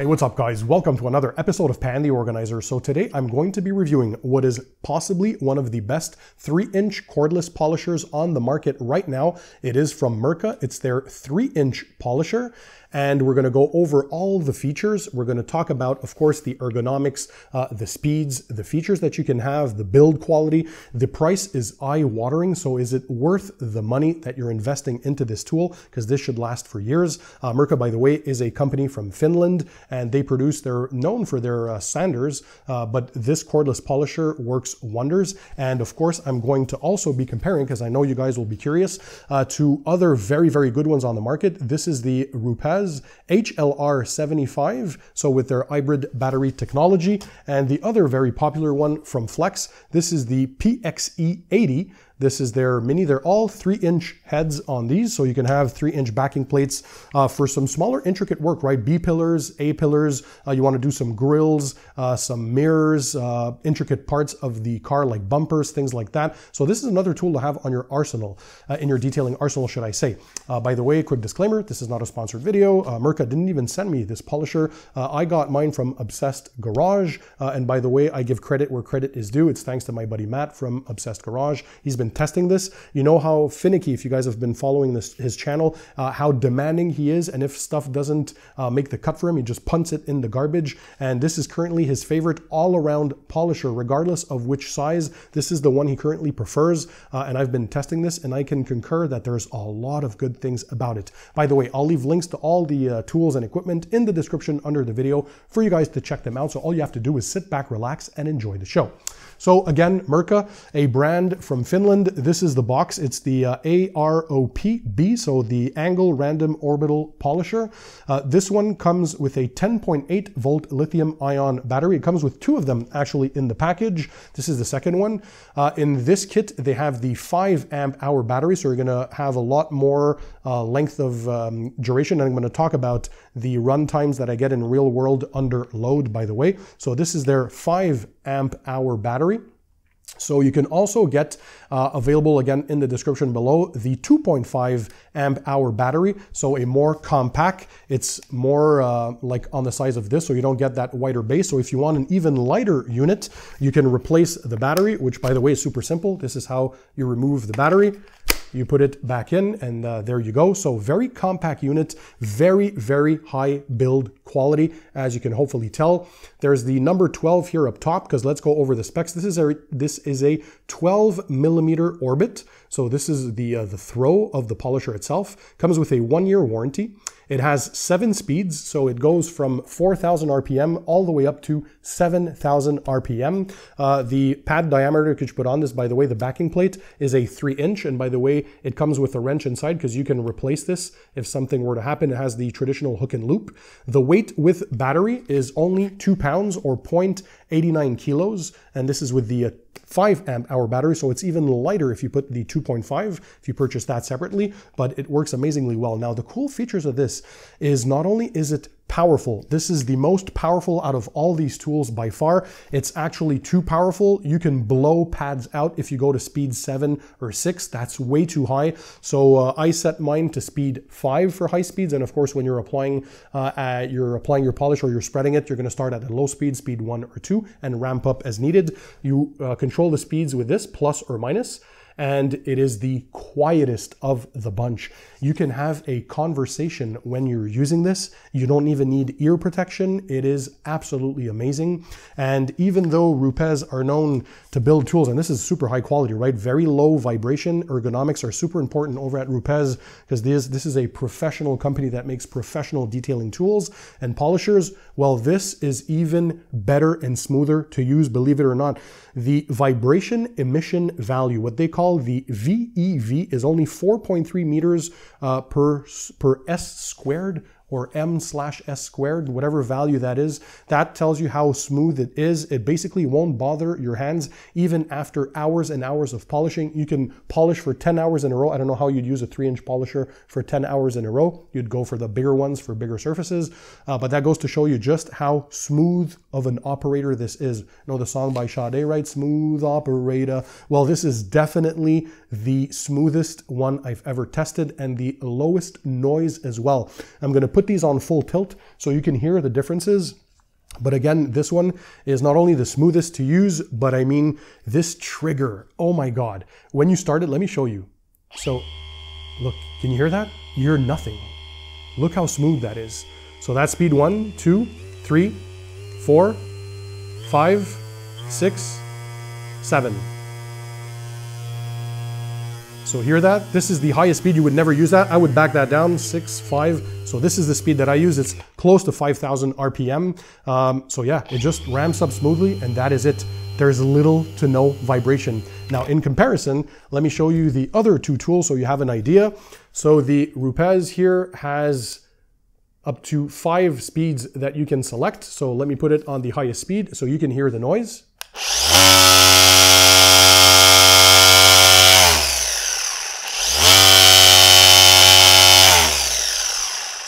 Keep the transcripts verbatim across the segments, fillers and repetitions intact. Hey, what's up guys? Welcome to another episode of Pan The Organizer. So today I'm going to be reviewing what is possibly one of the best three inch cordless polishers on the market right now. It is from Mirka. It's their three inch polisher. And we're going to go over all the features. We're going to talk about, of course, the ergonomics, uh, the speeds, the features that you can have, the build quality. The price is eye-watering, so is it worth the money that you're investing into this tool? Because this should last for years. Uh, Mirka, by the way, is a company from Finland, and they produce, they're known for their uh, sanders, uh, but this cordless polisher works wonders. And of course, I'm going to also be comparing, because I know you guys will be curious, uh, to other very, very good ones on the market. This is the Rupes H L R seventy-five, so with their hybrid battery technology, and the other very popular one from Flex, this is the P X E eighty. This is their mini. They're all three inch heads on these, so you can have three inch backing plates uh, for some smaller intricate work, right? B-pillars, A-pillars, uh, you wanna do some grills, uh, some mirrors, uh, intricate parts of the car like bumpers, things like that. So this is another tool to have on your arsenal, uh, in your detailing arsenal, should I say. Uh, by the way, quick disclaimer, this is not a sponsored video. Uh, Mirka didn't even send me this polisher. Uh, I got mine from Obsessed Garage. Uh, and by the way, I give credit where credit is due. It's thanks to my buddy Matt from Obsessed Garage. He's been testing this. You know how finicky, if you guys have been following this, his channel, uh, how demanding he is, and if stuff doesn't uh, make the cut for him, he just punts it in the garbage. And this is currently his favorite all-around polisher, regardless of which size. This is the one he currently prefers, uh, and I've been testing this, and I can concur that there's a lot of good things about it. By the way, I'll leave links to all the uh, tools and equipment in the description under the video for you guys to check them out, so all you have to do is sit back, relax, and enjoy the show. So again, Mirka, a brand from Finland. This is the box. It's the uh, A R O P B, so the Angle Random Orbital Polisher. Uh, this one comes with a ten point eight volt lithium ion battery. It comes with two of them actually in the package. This is the second one. Uh, in this kit, they have the five amp hour battery, so you're gonna have a lot more uh, length of um, duration. And I'm gonna talk about the run times that I get in real world under load, by the way. So this is their five amp hour battery. So you can also get uh, available, again in the description below, the two point five amp hour battery, so a more compact, it's more uh, like on the size of this, so you don't get that wider base. So if you want an even lighter unit, you can replace the battery, which by the way is super simple. This is how you remove the battery. You put it back in, and uh, there you go. So very compact unit, very, very high build quality, as you can hopefully tell. There's the number twelve here up top, because let's go over the specs. This is a, this is a twelve millimeter orbit. So this is the, uh, the throw of the polisher itself. Comes with a one year warranty. It has seven speeds, so it goes from four thousand R P M all the way up to seven thousand R P M. Uh, the pad diameter that you put on this, by the way, the backing plate is a three inch, and by the way, it comes with a wrench inside because you can replace this if something were to happen. It has the traditional hook and loop. The weight with battery is only two pounds or zero point eight nine kilos, and this is with the uh, five amp hour battery, so it's even lighter if you put the two point five, if you purchase that separately, but it works amazingly well. Now, the cool features of this is not only is it powerful. This is the most powerful out of all these tools by far. It's actually too powerful. You can blow pads out if you go to speed seven or six. That's way too high. So uh, I set mine to speed five for high speeds. And of course, when you're applying, uh, uh, you're applying your polish or you're spreading it, you're going to start at a low speed, speed one or two, and ramp up as needed. You uh, control the speeds with this plus or minus. And it is the quietest of the bunch. You can have a conversation when you're using this. You don't even need ear protection. It is absolutely amazing. And even though Rupes are known to build tools, and this is super high quality, right? Very low vibration. Ergonomics are super important over at Rupes, because this, this is a professional company that makes professional detailing tools and polishers. Well, this is even better and smoother to use, believe it or not. The vibration emission value, what they call the V E V, is only four point three meters uh, per, per S squared or M slash S squared, whatever value that is. That tells you how smooth it is. It basically won't bother your hands even after hours and hours of polishing. You can polish for ten hours in a row. I don't know how you'd use a three inch polisher for ten hours in a row. You'd go for the bigger ones for bigger surfaces, uh, but that goes to show you just how smooth of an operator this is. You know the song by Sade, right? Smooth operator. Well, this is definitely the smoothest one I've ever tested, and the lowest noise as well. I'm gonna put put these on full tilt so you can hear the differences. But again, this one is not only the smoothest to use, but I mean, this trigger, oh my God. When you start it, let me show you. So look, can you hear that? You hear nothing. Look how smooth that is. So that's speed one, two, three, four, five, six, seven. So hear that? This is the highest speed. You would never use that. I would back that down, six, five. So this is the speed that I use. It's close to five thousand R P M. Um, so yeah, it just ramps up smoothly and that is it. There's little to no vibration. Now in comparison, let me show you the other two tools so you have an idea. So the Rupes here has up to five speeds that you can select. So let me put it on the highest speed so you can hear the noise.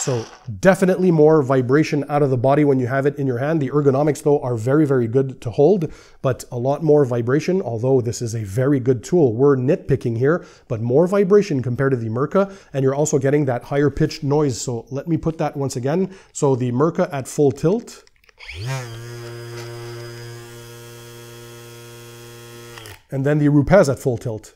So definitely more vibration out of the body when you have it in your hand. The ergonomics though are very, very good to hold, but a lot more vibration, although this is a very good tool. We're nitpicking here, but more vibration compared to the Mirka, and you're also getting that higher pitched noise. So let me put that once again. So the Mirka at full tilt. And then the Rupes at full tilt.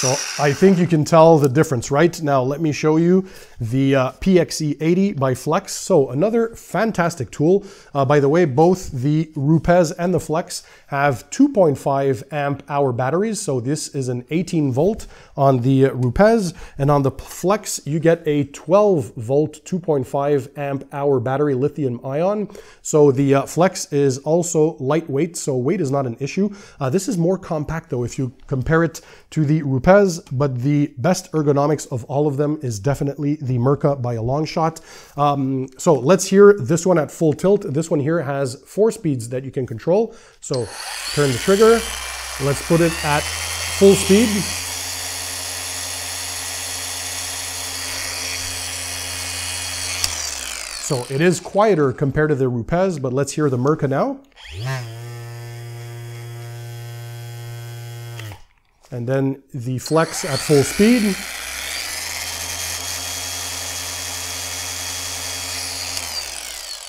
So I think you can tell the difference, right? Now let me show you the uh, P X E eighty by Flex. So another fantastic tool. Uh, by the way, both the Rupes and the Flex have two point five amp hour batteries. So this is an eighteen volt on the Rupes, and on the Flex you get a twelve volt two point five amp hour battery, lithium ion. So the uh, Flex is also lightweight, so weight is not an issue. Uh, this is more compact though if you compare it to the Rupes. But the best ergonomics of all of them is definitely the Mirka by a long shot. Um, so let's hear this one at full tilt. This one here has four speeds that you can control. So turn the trigger. Let's put it at full speed. So it is quieter compared to the Rupes, but let's hear the Mirka now. And then the Flex at full speed.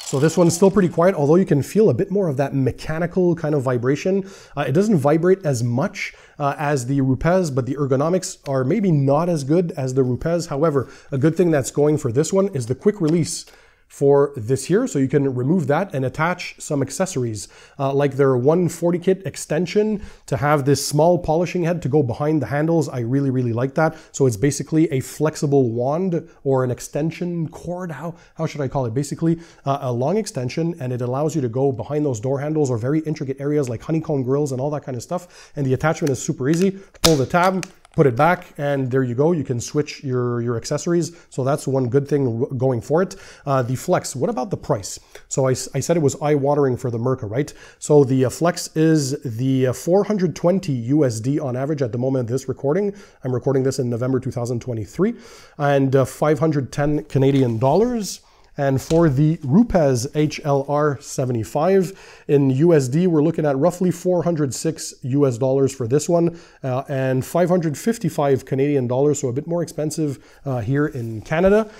So this one's still pretty quiet, although you can feel a bit more of that mechanical kind of vibration. Uh, it doesn't vibrate as much uh, as the Rupes, but the ergonomics are maybe not as good as the Rupes. However, a good thing that's going for this one is the quick release for this here, so you can remove that and attach some accessories uh, like their one forty kit extension to have this small polishing head to go behind the handles. I really really like that. So it's basically a flexible wand or an extension cord. How how should I call it? Basically uh, a long extension, and it allows you to go behind those door handles or very intricate areas like honeycomb grills and all that kind of stuff. And the attachment is super easy. Pull the tab, put it back, and there you go. You can switch your, your accessories. So that's one good thing going for it. Uh, the Flex, what about the price? So I, I said it was eye-watering for the Mirka, right? So the uh, Flex is the uh, four hundred twenty U S D on average at the moment of this recording. I'm recording this in November two thousand twenty-three, and uh, five hundred ten Canadian dollars. And for the Rupes H L R seventy-five in U S D, we're looking at roughly four hundred six U S dollars for this one, uh, and five hundred fifty-five Canadian dollars, so a bit more expensive uh, here in Canada.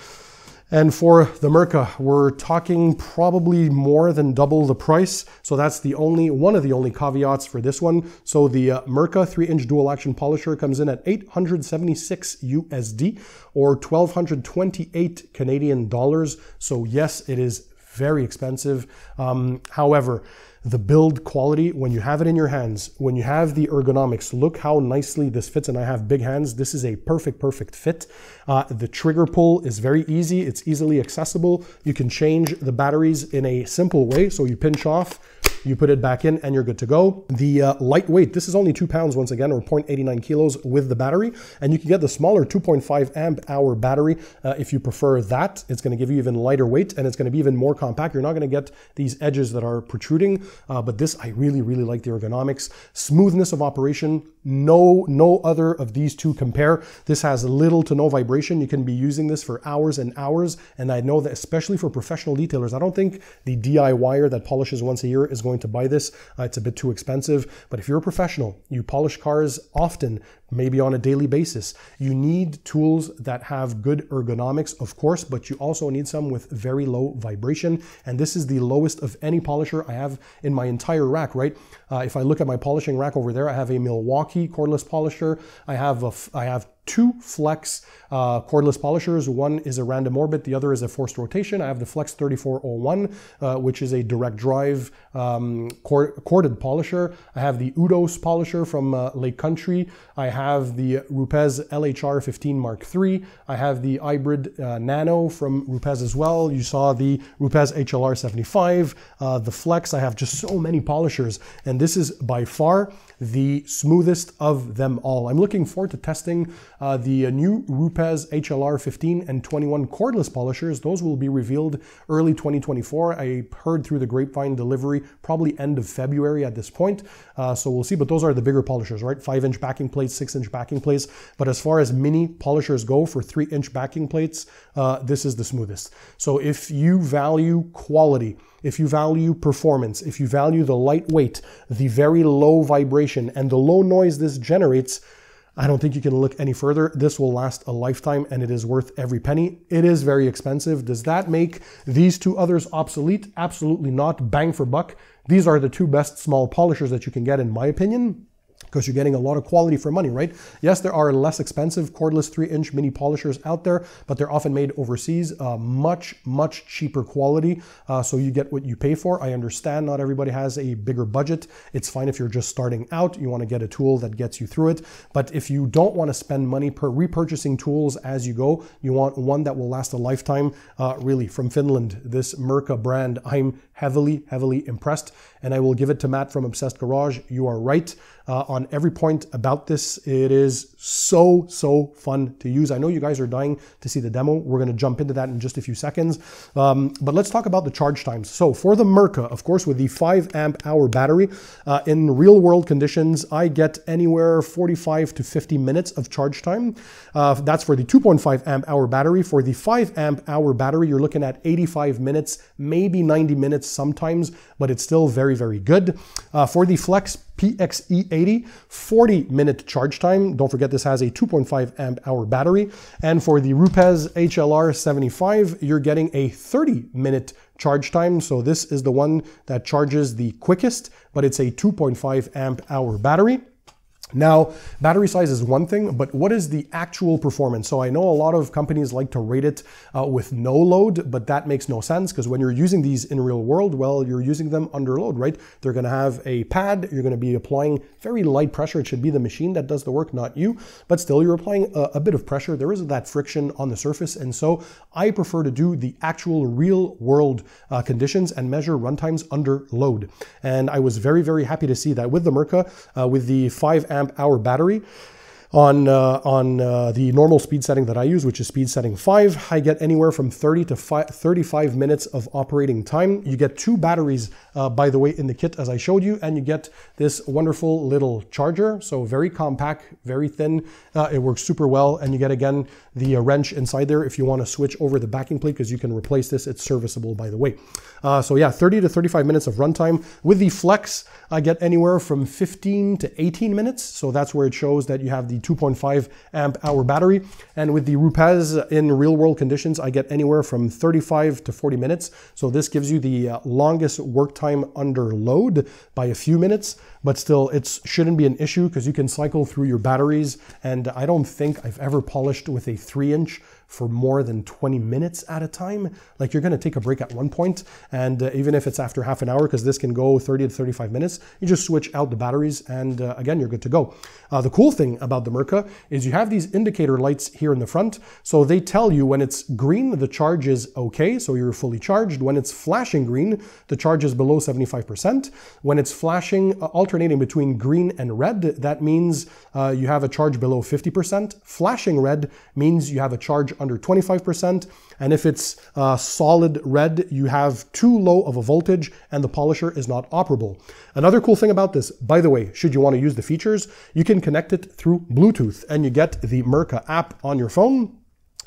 And for the Mirka, we're talking probably more than double the price. So that's the only, one of the only caveats for this one. So the uh, Mirka three inch dual action polisher comes in at eight hundred seventy-six U S D or one thousand two hundred twenty-eight Canadian dollars. So yes, it is very expensive. Um, however, the build quality, when you have it in your hands, when you have the ergonomics, look how nicely this fits, and I have big hands. This is a perfect, perfect fit. Uh, the trigger pull is very easy. It's easily accessible. You can change the batteries in a simple way. So you pinch off, you put it back in, and you're good to go. The uh, lightweight, this is only two pounds once again, or zero point eight nine kilos with the battery, and you can get the smaller two point five amp hour battery uh, if you prefer that. It's gonna give you even lighter weight, and it's gonna be even more compact. You're not gonna get these edges that are protruding, uh, but this, I really, really like the ergonomics. Smoothness of operation, no, no other of these two compare. This has little to no vibration. You can be using this for hours and hours, and I know that especially for professional detailers, I don't think the D I Y-er that polishes once a year is going to buy this. Uh, it's a bit too expensive, but if you're a professional, you polish cars often, maybe on a daily basis. You need tools that have good ergonomics, of course, but you also need some with very low vibration. And this is the lowest of any polisher I have in my entire rack, right? Uh, if I look at my polishing rack over there, I have a Milwaukee cordless polisher. I have, a, I have two Flex uh, cordless polishers. One is a random orbit, the other is a forced rotation. I have the Flex thirty-four oh one, uh, which is a direct drive um, cord corded polisher. I have the Udos polisher from uh, Lake Country. I have the Rupes L H R fifteen Mark three. I have the Hybrid uh, Nano from Rupes as well. You saw the Rupes H L R seventy-five, uh, the Flex. I have just so many polishers, and this is by far the smoothest of them all. I'm looking forward to testing Uh, the uh, new Rupes H L R fifteen and twenty-one cordless polishers. Those will be revealed early twenty twenty-four. I heard through the grapevine delivery, probably end of February at this point. Uh, so we'll see, but those are the bigger polishers, right? Five inch backing plates, six inch backing plates. But as far as mini polishers go for three inch backing plates, uh, this is the smoothest. So if you value quality, if you value performance, if you value the lightweight, the very low vibration and the low noise this generates, I don't think you can look any further. This will last a lifetime and it is worth every penny. It is very expensive. Does that make these two others obsolete? Absolutely not. Bang for buck. These are the two best small polishers that you can get, in my opinion, because you're getting a lot of quality for money, right? Yes, there are less expensive cordless three inch mini polishers out there, but they're often made overseas, uh, much, much cheaper quality. Uh, so you get what you pay for. I understand not everybody has a bigger budget. It's fine if you're just starting out, you wanna get a tool that gets you through it. But if you don't wanna spend money per repurchasing tools as you go, you want one that will last a lifetime, uh, really, from Finland, this Mirka brand. I'm heavily, heavily impressed. And I will give it to Matt from Obsessed Garage. You are right uh, on every point about this. It is so, so fun to use. I know you guys are dying to see the demo. We're gonna jump into that in just a few seconds. Um, but let's talk about the charge times. So for the Mirka, of course, with the five amp hour battery, uh, in real world conditions, I get anywhere forty-five to fifty minutes of charge time. Uh, that's for the two point five amp hour battery. For the five amp hour battery, you're looking at eighty-five minutes, maybe ninety minutes sometimes, but it's still very, very good. Uh, for the Flex P X E eighty, forty minute charge time. Don't forget this has a two point five amp hour battery. And for the Rupes H L R seventy-five, you're getting a thirty minute charge time. So this is the one that charges the quickest, but it's a two point five amp hour battery. Now, battery size is one thing, but what is the actual performance? So I know a lot of companies like to rate it uh, with no load, but that makes no sense, because when you're using these in real world, well, you're using them under load, right? They're gonna have a pad, you're gonna be applying very light pressure. It should be the machine that does the work, not you, but still you're applying a, a bit of pressure. There is that friction on the surface, and so I prefer to do the actual real world uh, conditions and measure runtimes under load. And I was very, very happy to see that with the Mirka, uh, with the five amp hour battery on uh, on uh, the normal speed setting that I use, which is speed setting five, I get anywhere from thirty to thirty-five minutes of operating time. You get two batteries, uh, by the way, in the kit as I showed you, and you get this wonderful little charger. So very compact, very thin, uh, it works super well. And you get, again, the uh, wrench inside there if you want to switch over the backing plate, because you can replace this. It's serviceable, by the way. Uh, so yeah, thirty to thirty-five minutes of runtime. With the Flex, I get anywhere from fifteen to eighteen minutes. So that's where it shows that you have the two point five amp hour battery. And with the Rupes, in real world conditions, I get anywhere from thirty-five to forty minutes. So this gives you the uh, longest work time under load by a few minutes, but still it shouldn't be an issue because you can cycle through your batteries. And I don't think I've ever polished with a three inch for more than twenty minutes at a time. Like, you're gonna take a break at one point, and uh, even if it's after half an hour, because this can go thirty to thirty-five minutes, you just switch out the batteries and uh, again, you're good to go. Uh, the cool thing about the Mirka is you have these indicator lights here in the front. So they tell you when it's green, the charge is okay, so you're fully charged. When it's flashing green, the charge is below seventy-five percent. When it's flashing, uh, alternating between green and red, that means uh, you have a charge below fifty percent. Flashing red means you have a charge under twenty-five percent, and if it's uh, solid red, you have too low of a voltage and the polisher is not operable. Another cool thing about this, by the way, should you want to use the features, you can connect it through Bluetooth and you get the Mirka app on your phone.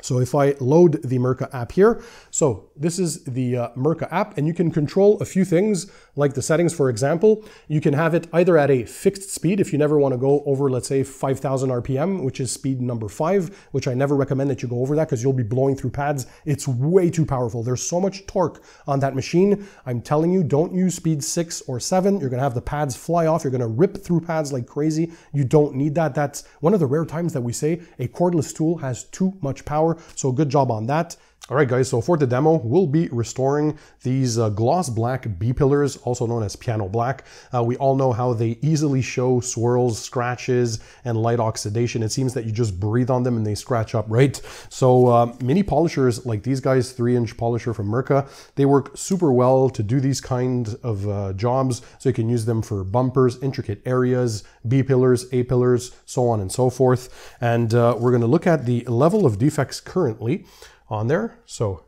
So if I load the Mirka app here, so this is the uh, Mirka app, and you can control a few things like the settings, for example, you can have it either at a fixed speed if you never want to go over, let's say, five thousand R P M, which is speed number five, which I never recommend that you go over that because you'll be blowing through pads. It's way too powerful. There's so much torque on that machine. I'm telling you, don't use speed six or seven. You're going to have the pads fly off. You're going to rip through pads like crazy. You don't need that. That's one of the rare times that we say a cordless tool has too much power. So good job on that. All right, guys, so for the demo, we'll be restoring these uh, gloss black B-pillars, also known as piano black. Uh, we all know how they easily show swirls, scratches, and light oxidation. It seems that you just breathe on them and they scratch up, right? So uh, mini polishers like these guys, three inch polisher from Mirka, they work super well to do these kind of uh, jobs. So you can use them for bumpers, intricate areas, B-pillars, A-pillars, so on and so forth. And uh, we're going to look at the level of defects currently on there. So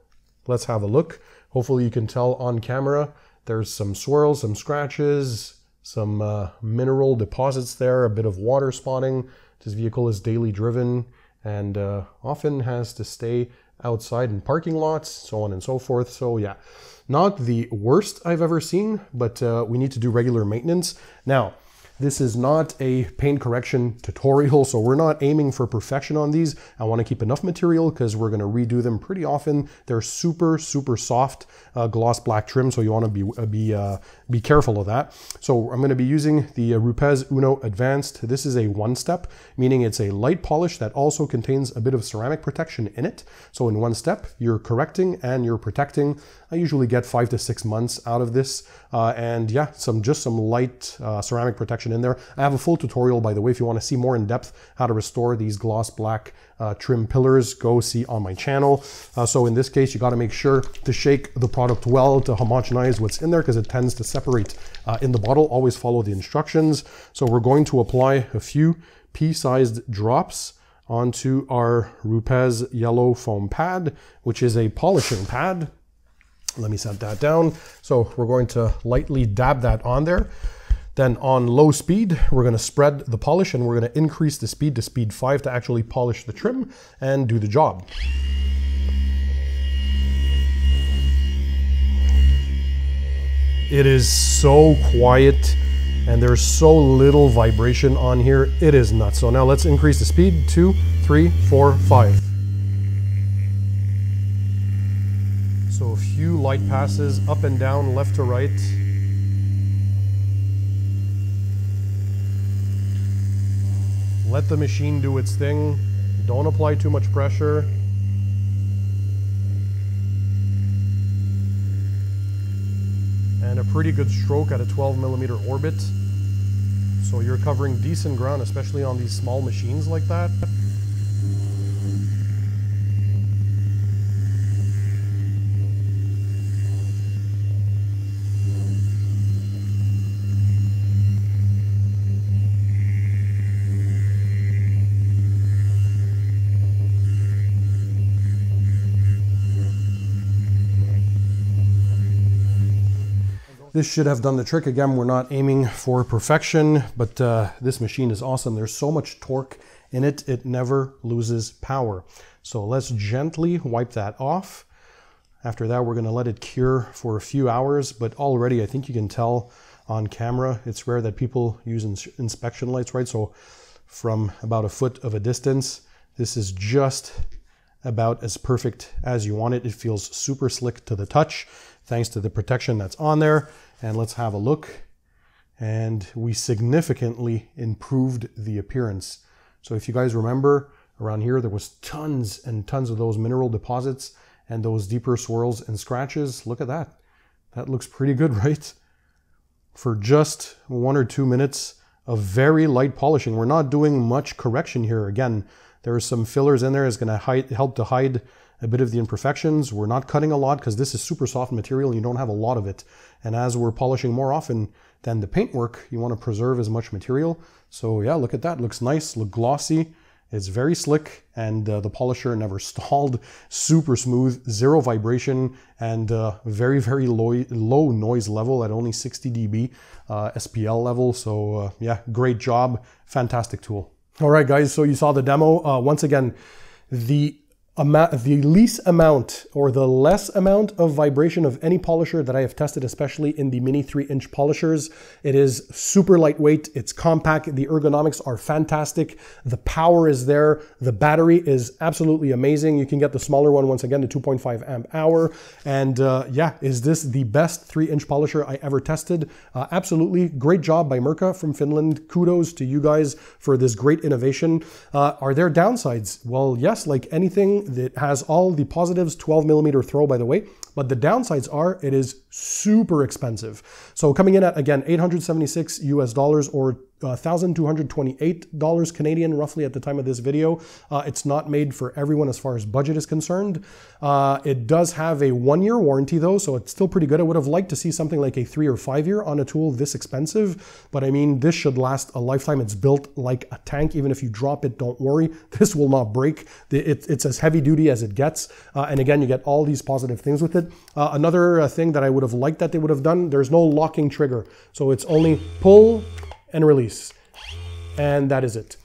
let's have a look. Hopefully you can tell on camera, there's some swirls, some scratches, some uh, mineral deposits there, a bit of water spotting. This vehicle is daily driven and uh, often has to stay outside in parking lots, so on and so forth. So yeah, not the worst I've ever seen, but uh, we need to do regular maintenance. Now, this is not a paint correction tutorial, so we're not aiming for perfection on these. I want to keep enough material because we're going to redo them pretty often. They're super, super soft uh, gloss black trim, so you want to be uh, be uh, be careful of that. So I'm going to be using the uh, Rupes Uno Advanced. This is a one-step, meaning it's a light polish that also contains a bit of ceramic protection in it. So in one step, you're correcting and you're protecting. I usually get five to six months out of this, uh, and yeah, some just some light uh, ceramic protection in there. I have a full tutorial, by the way, if you want to see more in depth how to restore these gloss black uh, trim pillars, go see on my channel. Uh, so in this case, you got to make sure to shake the product well to homogenize what's in there because it tends to separate uh, in the bottle. Always follow the instructions. So we're going to apply a few pea-sized drops onto our Rupes yellow foam pad, which is a polishing pad. Let me set that down. So we're going to lightly dab that on there. Then on low speed, we're going to spread the polish and we're going to increase the speed to speed five to actually polish the trim and do the job. It is so quiet and there's so little vibration on here. It is nuts. So now let's increase the speed, two, three, four, five. So a few light passes up and down, left to right. Let the machine do its thing. Don't apply too much pressure. And a pretty good stroke at a twelve millimeter orbit. So you're covering decent ground, especially on these small machines like that. This should have done the trick. Again, we're not aiming for perfection, but uh, this machine is awesome. There's so much torque in it, it never loses power. So let's gently wipe that off. After that, we're going to let it cure for a few hours, but already I think you can tell on camera, it's rare that people use ins inspection lights, right? So from about a foot of a distance, this is just about as perfect as you want it. It feels super slick to the touch, thanks to the protection that's on there. And let's have a look. And we significantly improved the appearance. So if you guys remember, around here, there was tons and tons of those mineral deposits and those deeper swirls and scratches. Look at that. That looks pretty good, right? For just one or two minutes of very light polishing. We're not doing much correction here. Again, there are some fillers in there. It's going to hide, help to hide a bit of the imperfections. We're not cutting a lot because this is super soft material. You don't have a lot of it. And as we're polishing more often than the paintwork, you want to preserve as much material. So yeah, look at that. Looks nice, look glossy. It's very slick and uh, the polisher never stalled. Super smooth, zero vibration, and uh, very, very low, low noise level at only sixty D B uh, S P L level. So uh, yeah, great job. Fantastic tool. All right, guys, so you saw the demo. Uh, once again, the amount, the least amount or the less amount of vibration of any polisher that I have tested, especially in the mini three inch polishers. It is super lightweight, it's compact, the ergonomics are fantastic, the power is there, the battery is absolutely amazing. You can get the smaller one, once again, the two point five amp hour. And uh, yeah, is this the best three inch polisher I ever tested? Uh, absolutely, great job by Mirka from Finland. Kudos to you guys for this great innovation. Uh, are there downsides? Well, yes, like anything, it has all the positives, twelve millimeter throw, by the way, but the downsides are it is super expensive. So coming in at, again, eight hundred seventy-six US dollars or one thousand two hundred twenty-eight dollars Canadian, roughly at the time of this video. Uh, it's not made for everyone as far as budget is concerned. Uh, it does have a one-year warranty though, so it's still pretty good. I would have liked to see something like a three or five-year on a tool this expensive, but I mean, this should last a lifetime. It's built like a tank. Even if you drop it, don't worry, this will not break. It, it's as heavy duty as it gets. Uh, and again, you get all these positive things with it. Uh, another thing that I would have liked that they would have done, there's no locking trigger. So it's only pull and release, and that is it.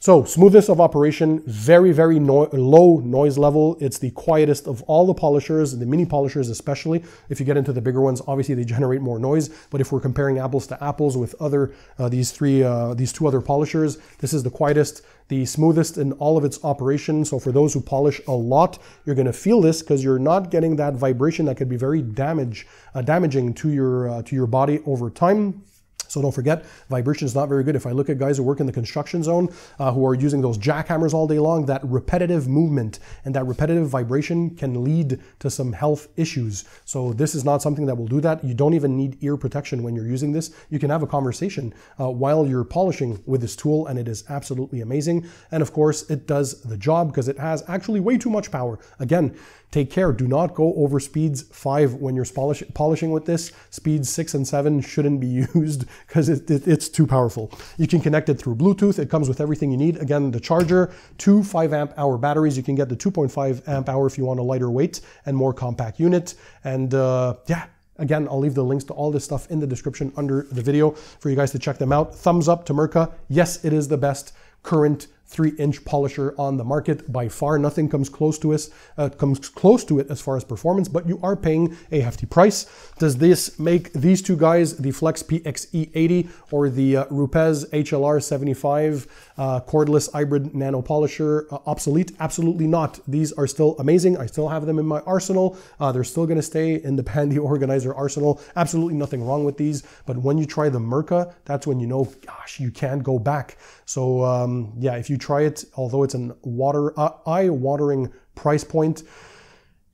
So smoothness of operation, very, very no low noise level. It's the quietest of all the polishers, the mini polishers especially. If you get into the bigger ones, obviously they generate more noise, but if we're comparing apples to apples with other, uh, these three, uh, these two other polishers, this is the quietest, the smoothest in all of its operation. So for those who polish a lot, you're gonna feel this because you're not getting that vibration that could be very damage, uh, damaging to your, uh, to your body over time. So don't forget, vibration is not very good. If I look at guys who work in the construction zone, uh, who are using those jackhammers all day long, that repetitive movement and that repetitive vibration can lead to some health issues. So this is not something that will do that. You don't even need ear protection when you're using this. You can have a conversation uh, while you're polishing with this tool, and it is absolutely amazing. And of course, it does the job because it has actually way too much power. Again, take care, do not go over speeds five when you're polish polishing with this. Speeds six and seven shouldn't be used because it, it, it's too powerful. You can connect it through Bluetooth. It comes with everything you need. Again, the charger, two five amp hour batteries. You can get the two point five amp hour if you want a lighter weight and more compact unit. And uh, yeah, again, I'll leave the links to all this stuff in the description under the video for you guys to check them out. Thumbs up to Mirka. Yes, it is the best current three inch polisher on the market by far. Nothing comes close to us, uh, comes close to it as far as performance, but you are paying a hefty price. Does this make these two guys, the Flex P X E eighty or the uh, Rupes H L R seventy-five uh, cordless hybrid nano polisher uh, obsolete? Absolutely not. These are still amazing. I still have them in my arsenal. Uh, they're still gonna stay in the Pan The Organizer arsenal. Absolutely nothing wrong with these, but when you try the Mirka, that's when you know, gosh, you can't go back. So um, yeah, if you try it, although it's an water, uh, eye-watering price point,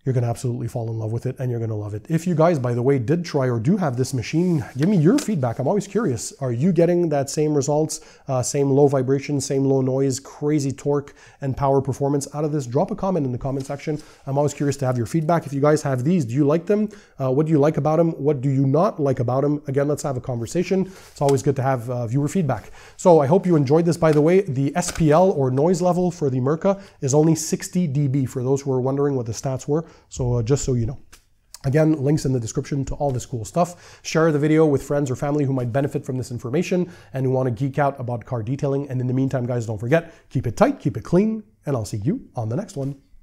you're gonna absolutely fall in love with it, and you're gonna love it. If you guys, by the way, did try or do have this machine, give me your feedback. I'm always curious. Are you getting that same results, uh, same low vibration, same low noise, crazy torque and power performance out of this? Drop a comment in the comment section. I'm always curious to have your feedback. If you guys have these, do you like them? Uh, what do you like about them? What do you not like about them? Again, let's have a conversation. It's always good to have uh, viewer feedback. So I hope you enjoyed this, by the way. The S P L or noise level for the Mirka is only sixty D B for those who are wondering what the stats were. So uh, just so you know. Again, links in the description to all this cool stuff. Share the video with friends or family who might benefit from this information and who want to geek out about car detailing. And in the meantime, guys, don't forget, keep it tight, keep it clean, and I'll see you on the next one.